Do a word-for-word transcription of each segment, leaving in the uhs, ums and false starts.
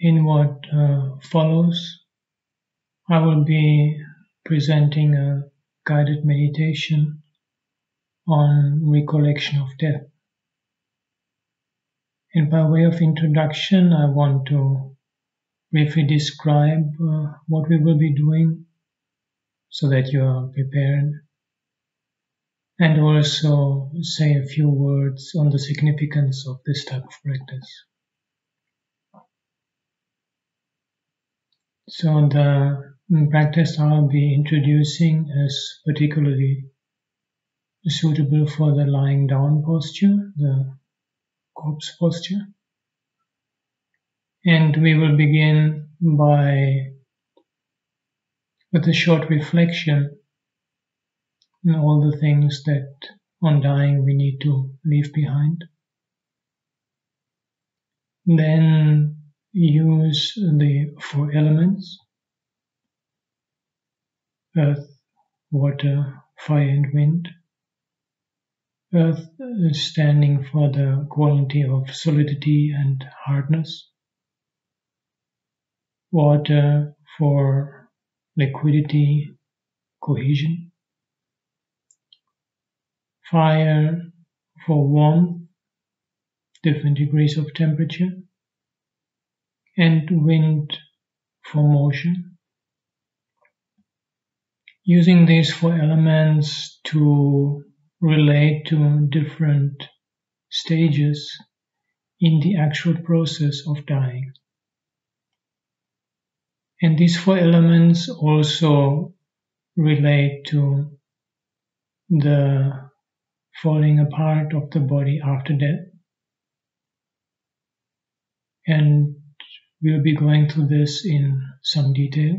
In what uh, follows, I will be presenting a guided meditation on recollection of death. And by way of introduction, I want to briefly describe uh, what we will be doing so that you are prepared, and also say a few words on the significance of this type of practice. So the practice I'll be introducing is particularly suitable for the lying down posture, the corpse posture. And we will begin by with a short reflection on all the things that on dying we need to leave behind. Then use the four elements: earth, water, fire and wind. Earth standing for the quality of solidity and hardness. Water for liquidity, cohesion. Fire for warmth, different degrees of temperature. And wind for motion. Using these four elements to relate to different stages in the actual process of dying. And these four elements also relate to the falling apart of the body after death. And we'll be going through this in some detail.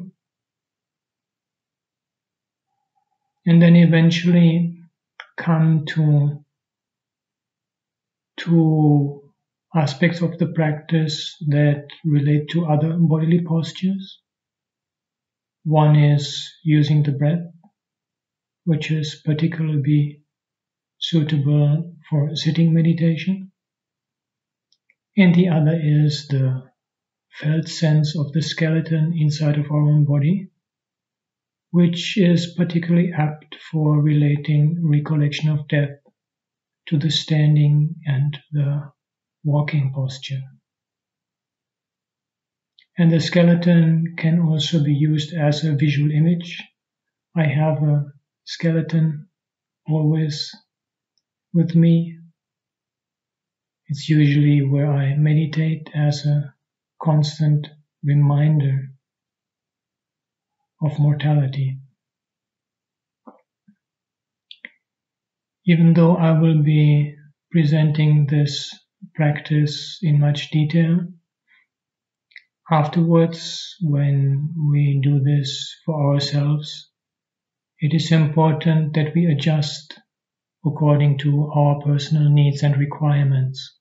And then eventually come to two aspects of the practice that relate to other bodily postures. One is using the breath, which is particularly suitable for sitting meditation. And the other is the felt sense of the skeleton inside of our own body, which is particularly apt for relating recollection of death to the standing and the walking posture. And the skeleton can also be used as a visual image. I have a skeleton always with me. It's usually where I meditate as a constant reminder of mortality. Even though I will be presenting this practice in much detail, afterwards, when we do this for ourselves, it is important that we adjust according to our personal needs and requirements.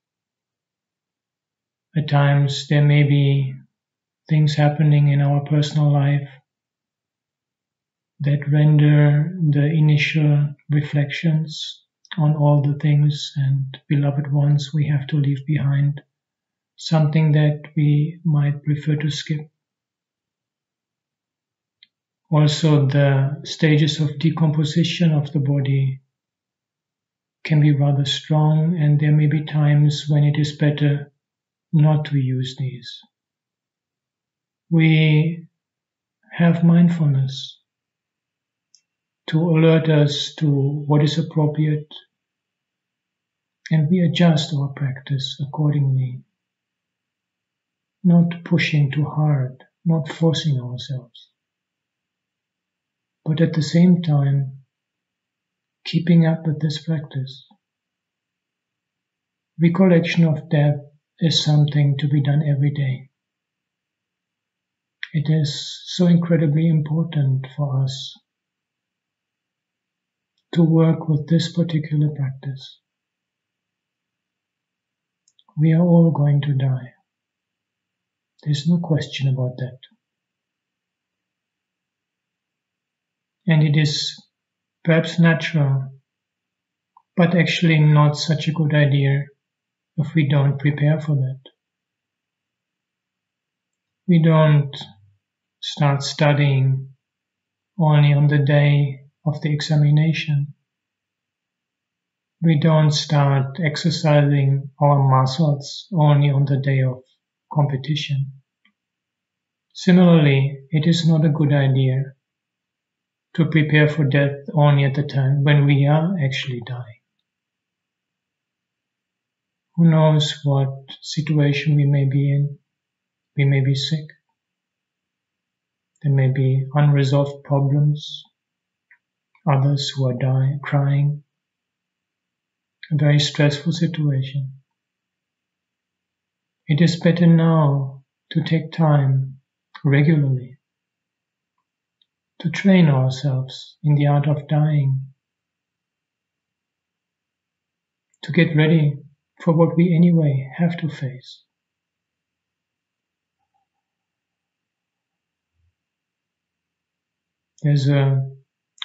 At times, there may be things happening in our personal life that render the initial reflections on all the things and beloved ones we have to leave behind something that we might prefer to skip. Also, the stages of decomposition of the body can be rather strong, and there may be times when it is better not to use these. We have mindfulness to alert us to what is appropriate, and we adjust our practice accordingly, not pushing too hard, not forcing ourselves, but at the same time keeping up with this practice. Recollection of death is something to be done every day. It is so incredibly important for us to work with this particular practice. We are all going to die. There's no question about that. And it is perhaps natural, but actually not such a good idea if we don't prepare for that. We don't start studying only on the day of the examination. We don't start exercising our muscles only on the day of competition. Similarly, it is not a good idea to prepare for death only at the time when we are actually dying. Who knows what situation we may be in? We may be sick. There may be unresolved problems, others who are dying, crying. A very stressful situation. It is better now to take time regularly to train ourselves in the art of dying, to get ready for what we anyway have to face. There's a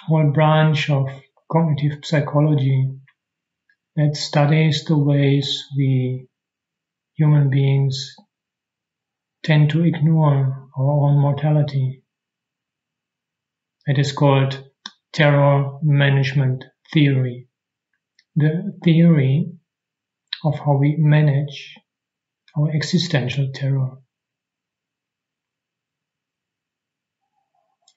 whole branch of cognitive psychology that studies the ways we human beings tend to ignore our own mortality. It is called terror management theory, the theory of how we manage our existential terror.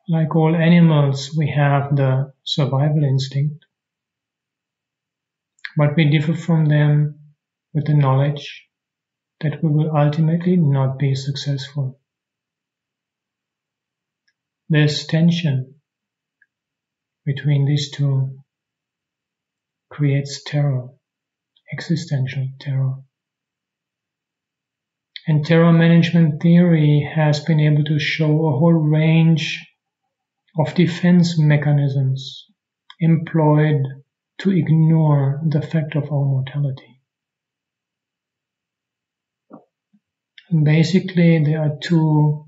Like all animals, we have the survival instinct. But we differ from them with the knowledge that we will ultimately not be successful. This tension between these two creates terror, existential terror. And terror management theory has been able to show a whole range of defense mechanisms employed to ignore the fact of our mortality. And basically, there are two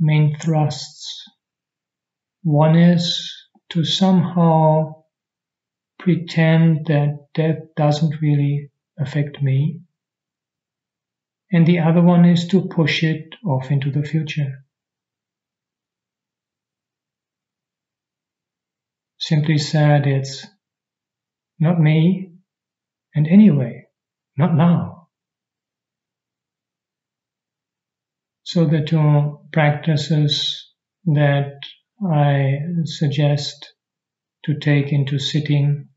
main thrusts. One is to somehow pretend that death doesn't really affect me, and the other one is to push it off into the future. Simply said, it's not me, and anyway, not now. So the two practices that I suggest to take into sitting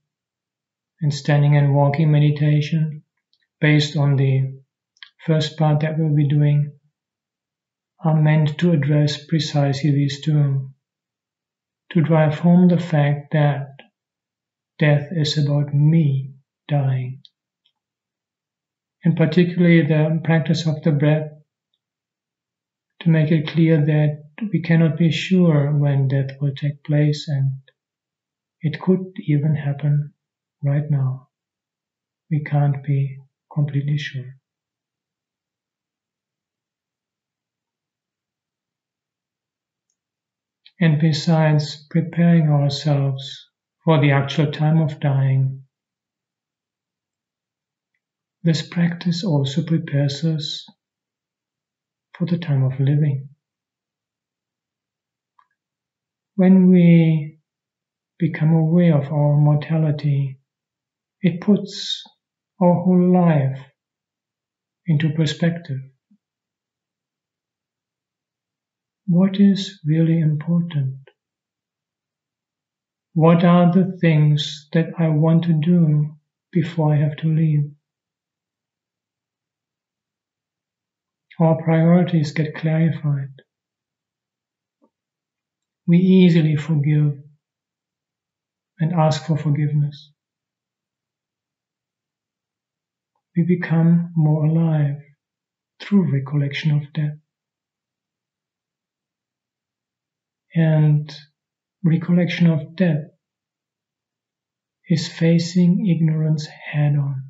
and standing and walking meditation, based on the first part that we'll be doing, are meant to address precisely these two. To drive home the fact that death is about me dying. And particularly the practice of the breath, to make it clear that we cannot be sure when death will take place, and it could even happen right now. We can't be completely sure. And besides preparing ourselves for the actual time of dying, this practice also prepares us for the time of living. When we become aware of our mortality, it puts our whole life into perspective. What is really important? What are the things that I want to do before I have to leave? Our priorities get clarified. We easily forgive and ask for forgiveness. We become more alive through recollection of death. And recollection of death is facing ignorance head on.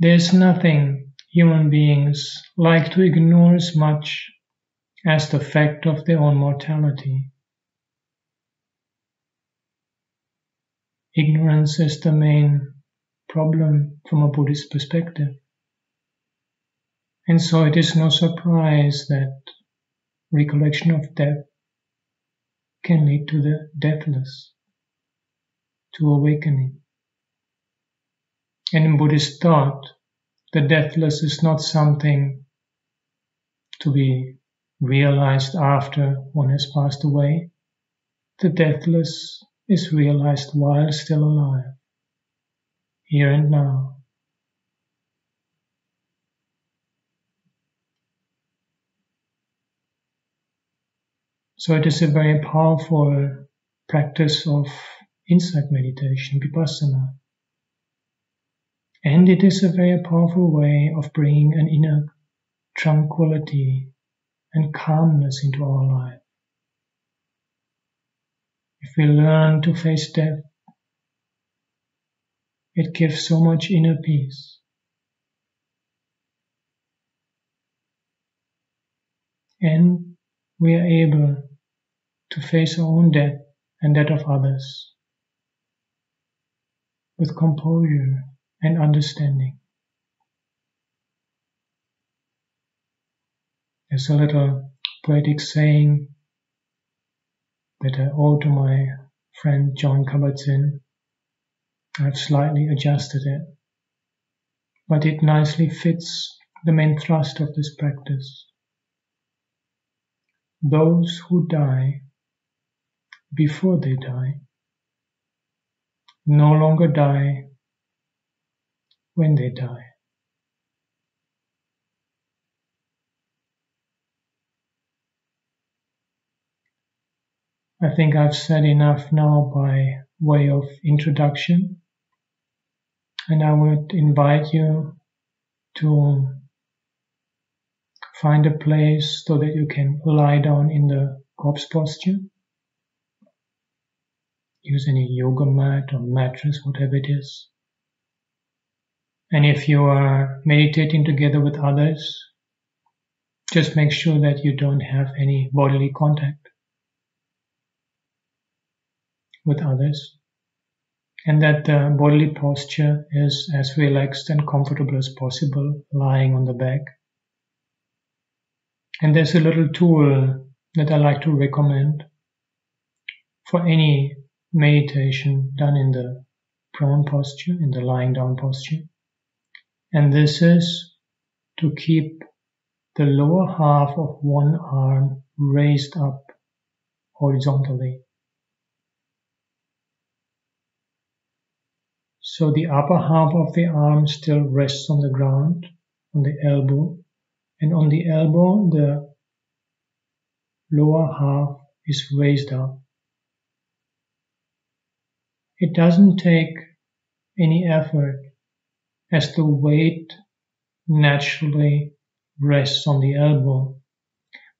There's nothing human beings like to ignore as much as the fact of their own mortality. Ignorance is the main problem from a Buddhist perspective. And so it is no surprise that recollection of death can lead to the deathless, to awakening. And in Buddhist thought, the deathless is not something to be realized after one has passed away. The deathless is realized while still alive, here and now. So it is a very powerful practice of insight meditation, Vipassana. And it is a very powerful way of bringing an inner tranquility and calmness into our life. If we learn to face death, it gives so much inner peace. And we are able to face our own death and that of others with composure and understanding. There's a little poetic saying that I owe to my friend John Kabat-Zinn. I've slightly adjusted it, but it nicely fits the main thrust of this practice. Those who die before they die no longer die when they die. I think I've said enough now by way of introduction, and I would invite you to find a place so that you can lie down in the corpse posture. Use any yoga mat or mattress, whatever it is. And if you are meditating together with others, just make sure that you don't have any bodily contact with others, and that the bodily posture is as relaxed and comfortable as possible, lying on the back. And there's a little tool that I like to recommend for any meditation done in the prone posture, in the lying down posture. And this is to keep the lower half of one arm raised up horizontally. So the upper half of the arm still rests on the ground, on the elbow, and on the elbow the lower half is raised up. It doesn't take any effort, as the weight naturally rests on the elbow.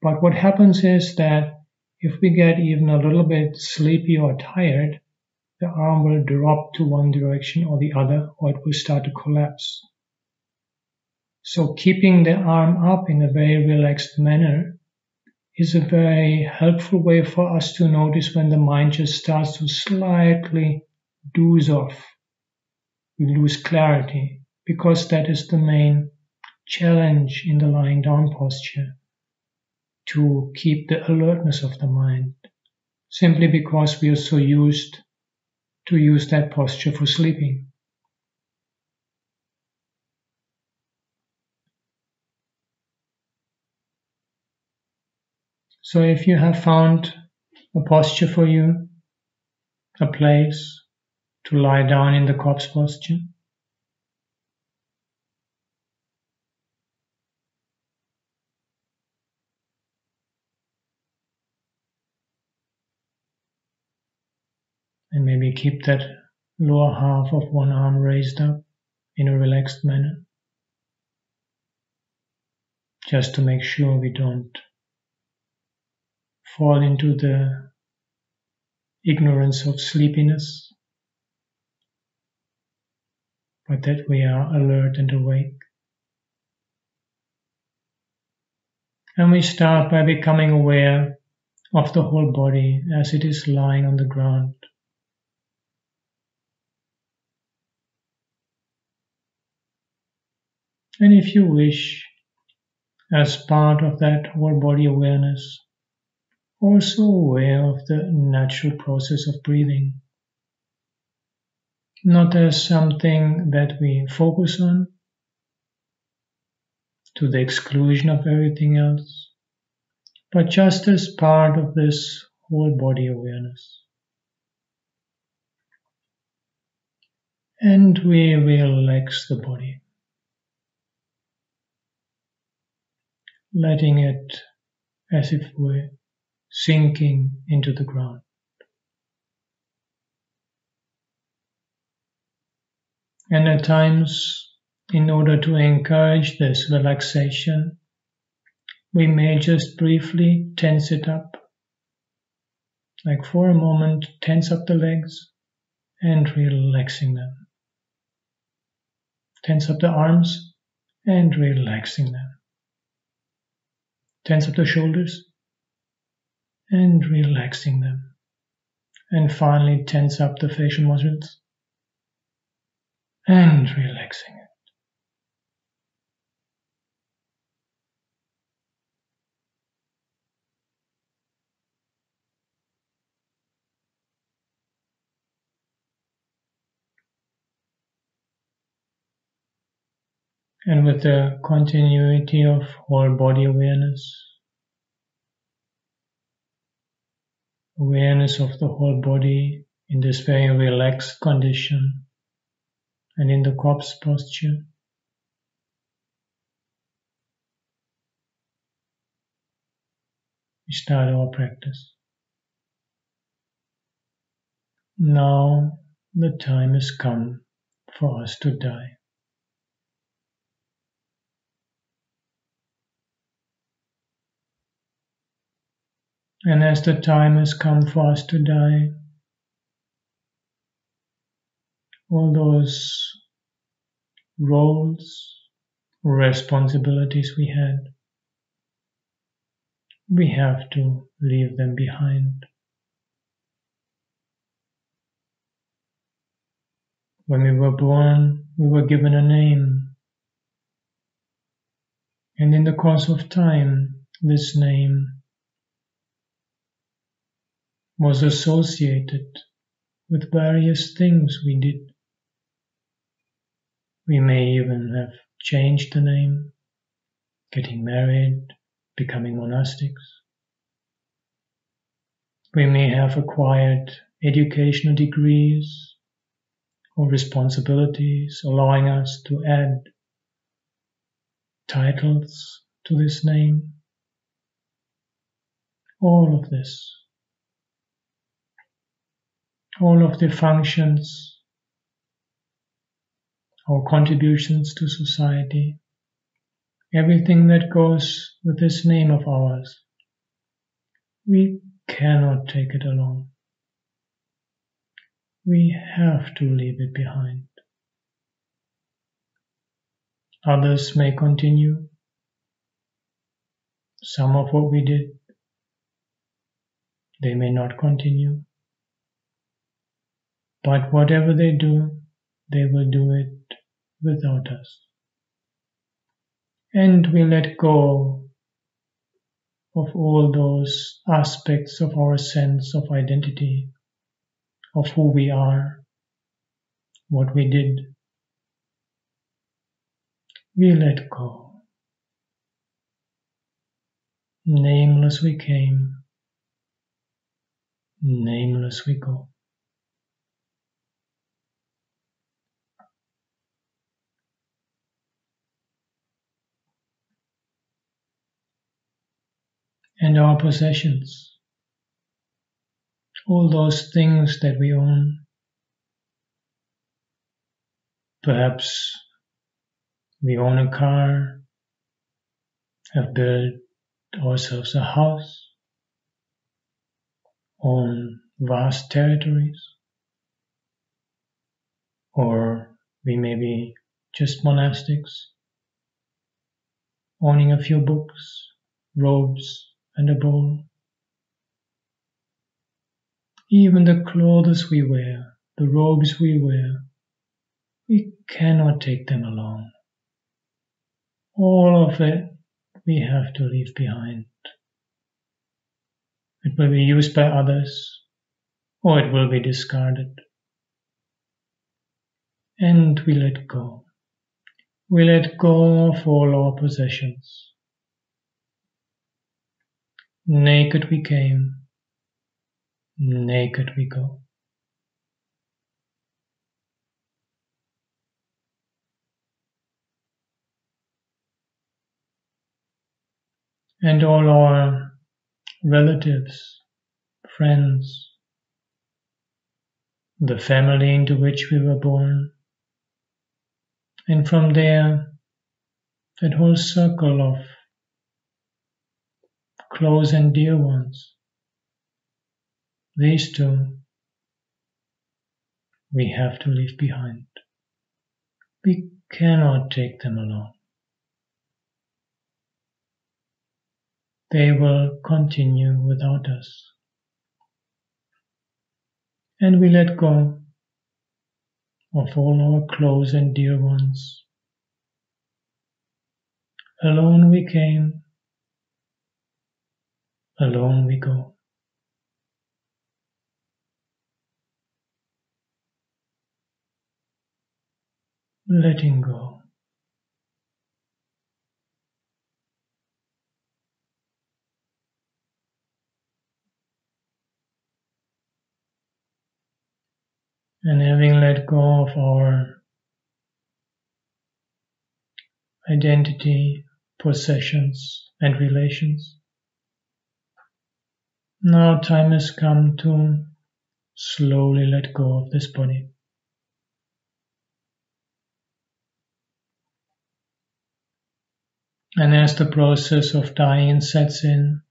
But what happens is that if we get even a little bit sleepy or tired, the arm will drop to one direction or the other, or it will start to collapse. So keeping the arm up in a very relaxed manner is a very helpful way for us to notice when the mind just starts to slightly doze off. We lose clarity, because that is the main challenge in the lying down posture, to keep the alertness of the mind, simply because we are so used to use that posture for sleeping. So if you have found a posture for you, a place to lie down in the corpse posture, and maybe keep that lower half of one arm raised up in a relaxed manner, just to make sure we don't fall into the ignorance of sleepiness, but that we are alert and awake. And we start by becoming aware of the whole body as it is lying on the ground. And if you wish, as part of that whole body awareness, also aware of the natural process of breathing, not as something that we focus on to the exclusion of everything else, but just as part of this whole body awareness. And we relax the body, letting it as if we're sinking into the ground. And at times, in order to encourage this relaxation, we may just briefly tense it up. Like for a moment, tense up the legs and relaxing them. Tense up the arms and relaxing them. Tense up the shoulders and relaxing them. And finally, tense up the facial muscles and relaxing it. And with the continuity of whole body awareness, awareness of the whole body in this very relaxed condition and in the corpse posture, we start our practice. Now the time has come for us to die. And as the time has come for us to die, all those roles, responsibilities we had, we have to leave them behind. When we were born, we were given a name. And in the course of time, this name was associated with various things we did. We may even have changed the name, getting married, becoming monastics. We may have acquired educational degrees or responsibilities, allowing us to add titles to this name. All of this, all of the functions or contributions to society, everything that goes with this name of ours, we cannot take it along. We have to leave it behind. Others may continue some of what we did. They may not continue. But whatever they do, they will do it without us. And we let go of all those aspects of our sense of identity, of who we are, what we did. We let go. Nameless we came, nameless we go. And our possessions, all those things that we own, perhaps we own a car, have built ourselves a house, own vast territories, or we may be just monastics, owning a few books, robes, and a bowl. Even the clothes we wear, the robes we wear, we cannot take them along. All of it we have to leave behind. It will be used by others, or it will be discarded. And we let go. We let go of all our possessions. Naked we came, naked we go. And all our relatives, friends, the family into which we were born, and from there, that whole circle of close and dear ones, these two, we have to leave behind. We cannot take them along. They will continue without us. And we let go of all our close and dear ones. Alone we came, alone we go. Letting go. And having let go of our identity, possessions, and relations, now time has come to slowly let go of this body. And as the process of dying sets in,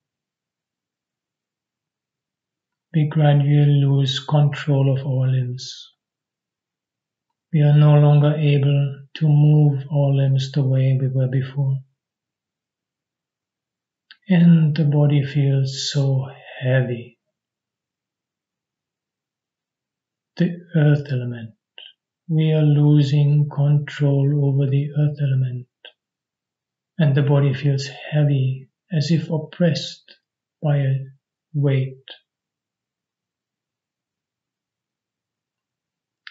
we gradually lose control of our limbs. We are no longer able to move our limbs the way we were before. And the body feels so heavy. The earth element. We are losing control over the earth element. And the body feels heavy, as if oppressed by a weight.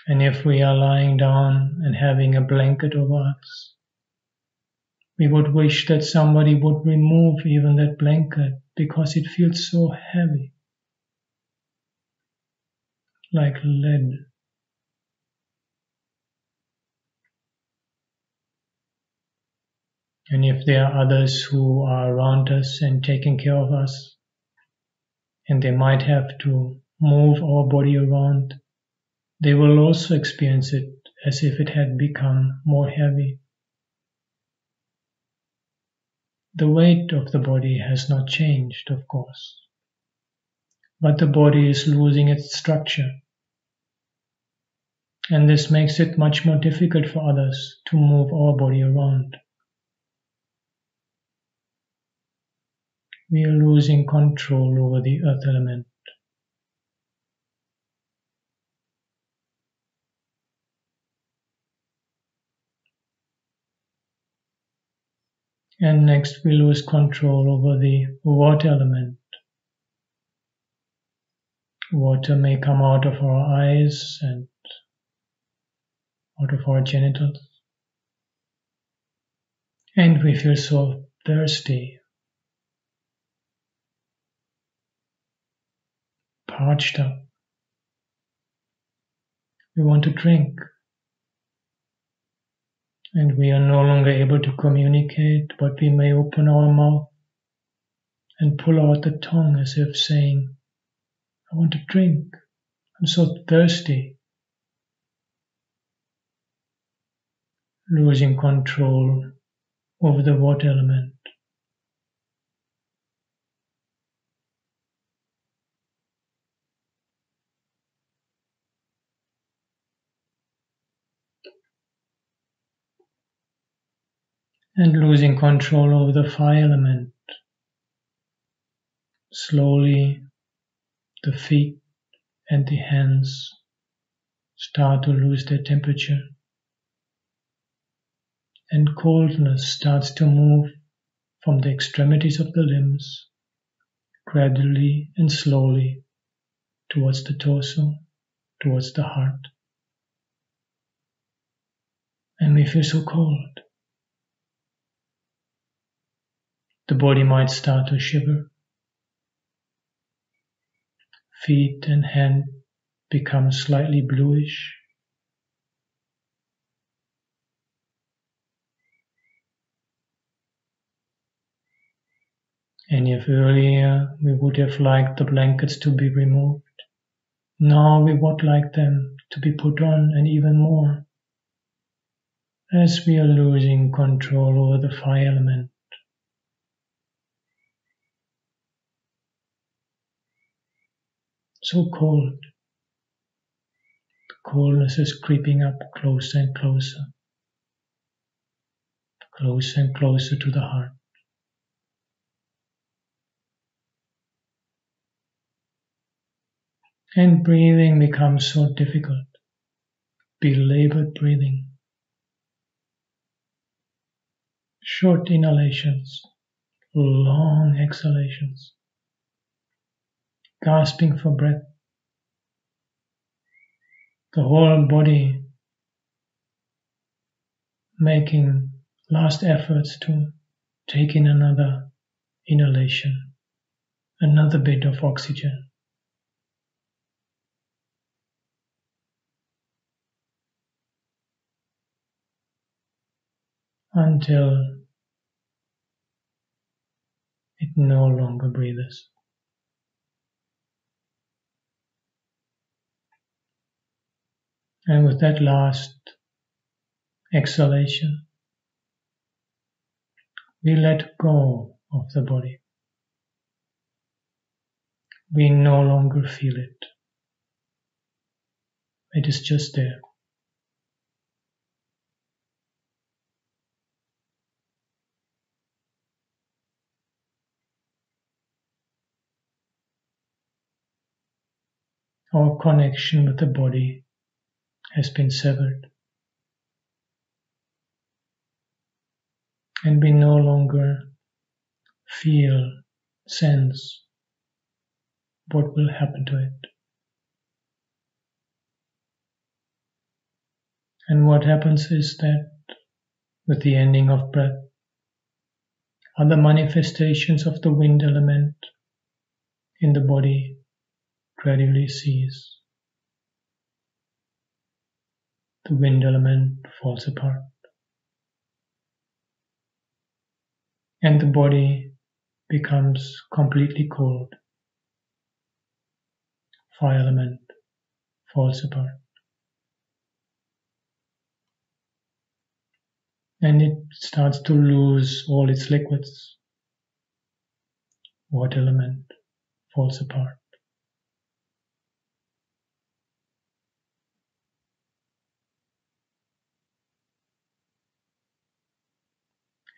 And if we are lying down and having a blanket over us, we would wish that somebody would remove even that blanket because it feels so heavy, like lead. And if there are others who are around us and taking care of us, and they might have to move our body around, they will also experience it as if it had become more heavy. The weight of the body has not changed, of course, but the body is losing its structure, and this makes it much more difficult for others to move our body around. We are losing control over the earth element. And next we lose control over the water element. Water may come out of our eyes and out of our genitals. And we feel so thirsty, parched up. We want to drink. And we are no longer able to communicate, but we may open our mouth and pull out the tongue as if saying, I want to drink, I'm so thirsty. Losing control over the water element. And losing control over the fire element. Slowly, the feet and the hands start to lose their temperature, and coldness starts to move from the extremities of the limbs, gradually and slowly towards the torso, towards the heart. And we feel so cold. The body might start to shiver. Feet and hand become slightly bluish. And if earlier we would have liked the blankets to be removed, now we would like them to be put on, and even more, as we are losing control over the fire element. So cold. The coldness is creeping up closer and closer, closer and closer to the heart. And breathing becomes so difficult, belabored breathing. Short inhalations, long exhalations, gasping for breath. The whole body making last efforts to take in another inhalation, another bit of oxygen. Until it no longer breathes. And with that last exhalation, we let go of the body. We no longer feel it. It is just there. Our connection with the body has been severed, and we no longer feel, sense what will happen to it. And what happens is that with the ending of breath, other manifestations of the wind element in the body gradually cease. The wind element falls apart, and the body becomes completely cold. Fire element falls apart, and it starts to lose all its liquids. Water element falls apart.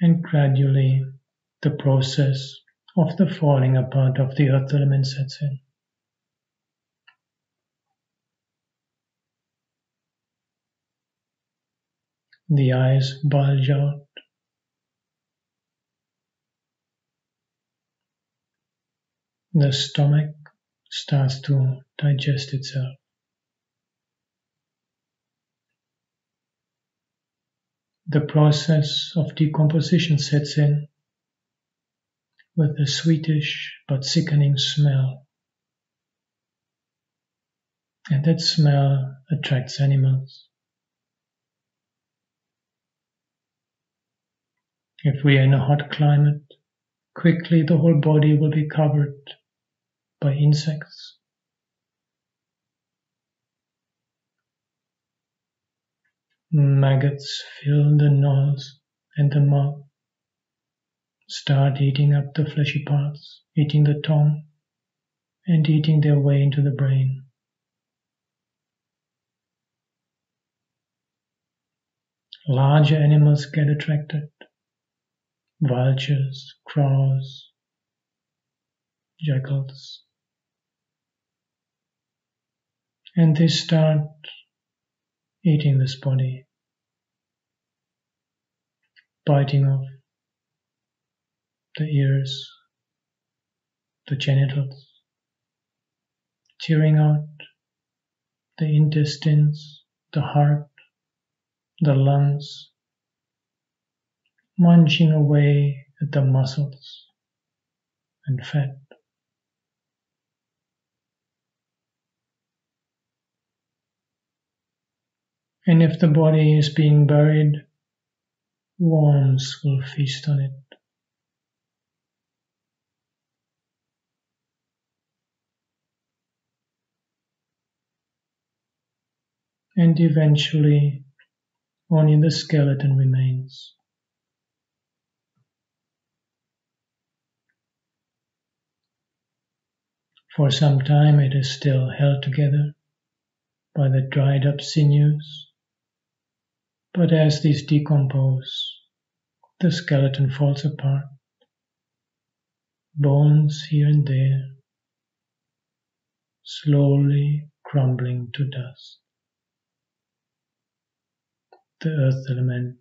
And gradually the process of the falling apart of the earth element sets in. The eyes bulge out. The stomach starts to digest itself. The process of decomposition sets in with a sweetish but sickening smell. And that smell attracts animals. If we are in a hot climate, quickly the whole body will be covered by insects. Maggots fill the nose and the mouth, start eating up the fleshy parts, eating the tongue, and eating their way into the brain. Larger animals get attracted, vultures, crows, jackals, and they start eating this body, biting off, the ears, the genitals, tearing out the intestines, the heart, the lungs, munching away at the muscles and fat. And if the body is being buried, worms will feast on it. And eventually, only the skeleton remains. For some time it is still held together by the dried up sinews, but as these decompose, the skeleton falls apart, bones here and there, slowly crumbling to dust. The earth element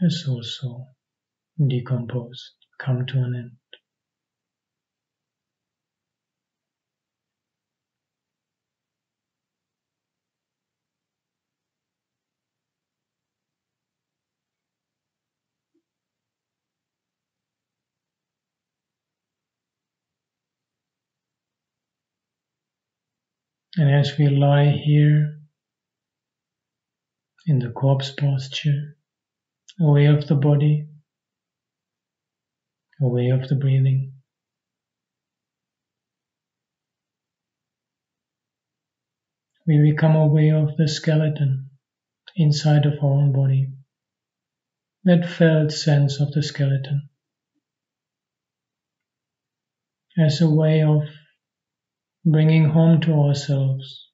has also decomposed, come to an end. And as we lie here in the corpse posture, away of the body, away of the breathing, we become aware of the skeleton inside of our own body, that felt sense of the skeleton, as a way of bringing home to ourselves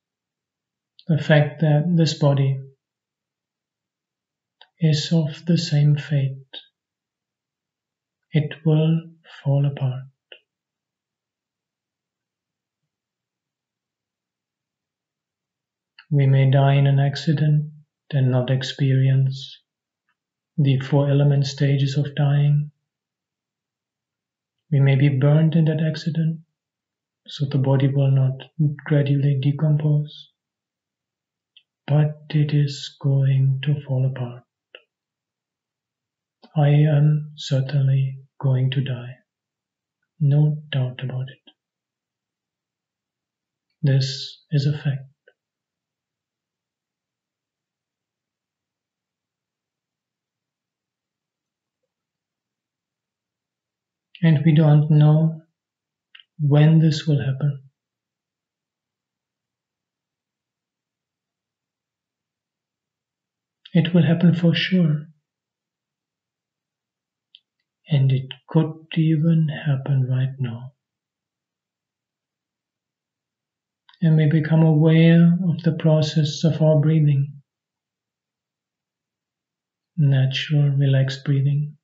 the fact that this body is of the same fate. It will fall apart. We may die in an accident and not experience the four element stages of dying. We may be burned in that accident, so the body will not gradually decompose, but it is going to fall apart. I am certainly going to die, no doubt about it. This is a fact. And we don't know when this will happen. It will happen for sure. And it could even happen right now. And we become aware of the process of our breathing. Natural, relaxed breathing.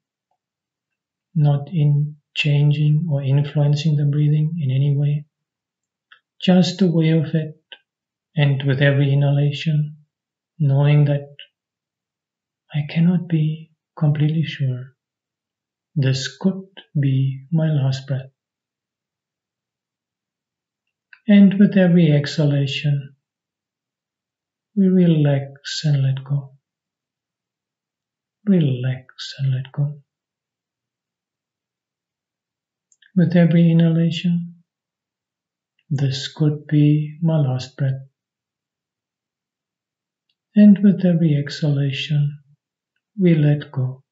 Not in changing or influencing the breathing in any way, just aware of it, and with every inhalation, knowing that I cannot be completely sure. This could be my last breath. And with every exhalation, we relax and let go. Relax and let go. With every inhalation, this could be my last breath. And with every exhalation, we let go.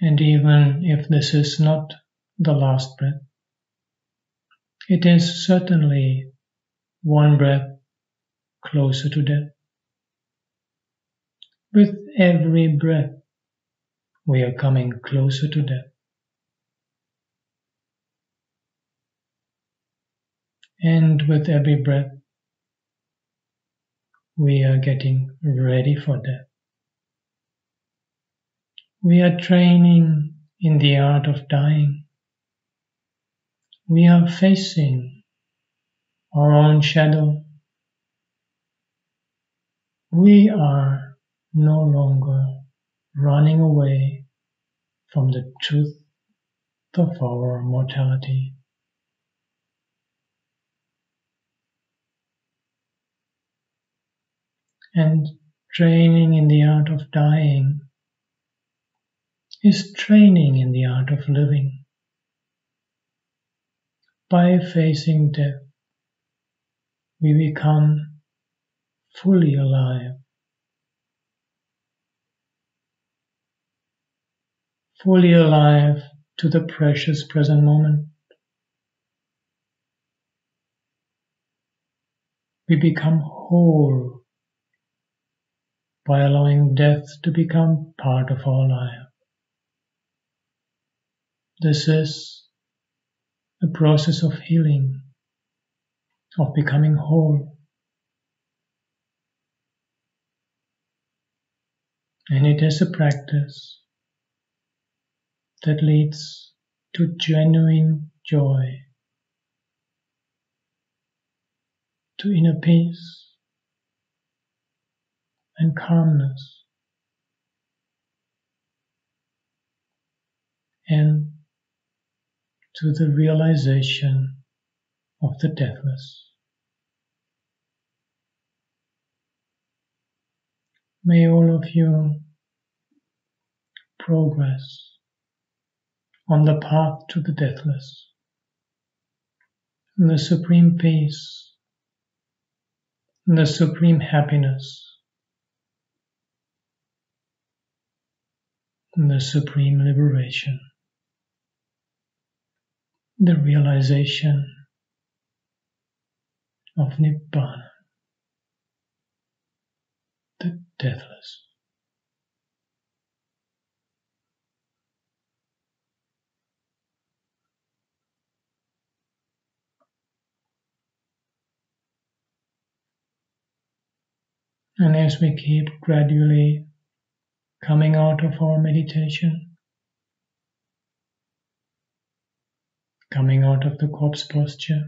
And even if this is not the last breath, it is certainly one breath closer to death. With every breath, we are coming closer to death. And with every breath, we are getting ready for that. We are training in the art of dying. We are facing our own shadow. We are no longer running away from the truth of our mortality. And training in the art of dying is training in the art of living. By facing death, we become fully alive, fully alive to the precious present moment. We become whole by allowing death to become part of our life. This is a process of healing, of becoming whole. And it is a practice that leads to genuine joy, to inner peace and calmness. And to the realization of the deathless. May all of you progress on the path to the deathless, and the supreme peace, and the supreme happiness, and the supreme liberation. The realization of Nibbana, the deathless. And as we keep gradually coming out of our meditation, coming out of the corpse posture,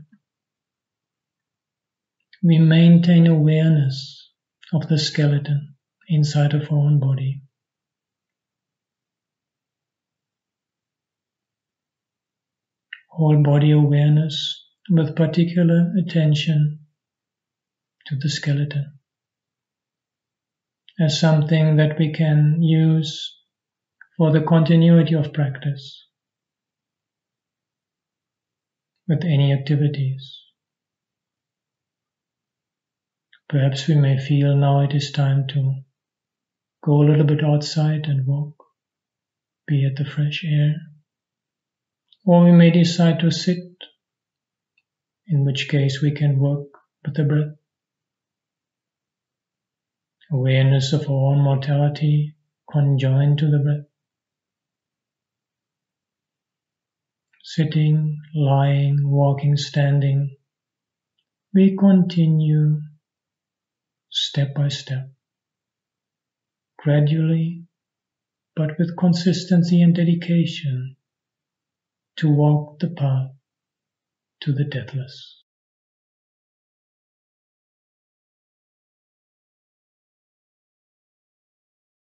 we maintain awareness of the skeleton inside of our own body. Whole body awareness with particular attention to the skeleton as something that we can use for the continuity of practice. With any activities. Perhaps we may feel now it is time to go a little bit outside and walk, be at the fresh air, or we may decide to sit, in which case we can work with the breath. Awareness of our own mortality conjoined to the breath. Sitting, lying, walking, standing, we continue step by step, gradually, but with consistency and dedication to walk the path to the deathless.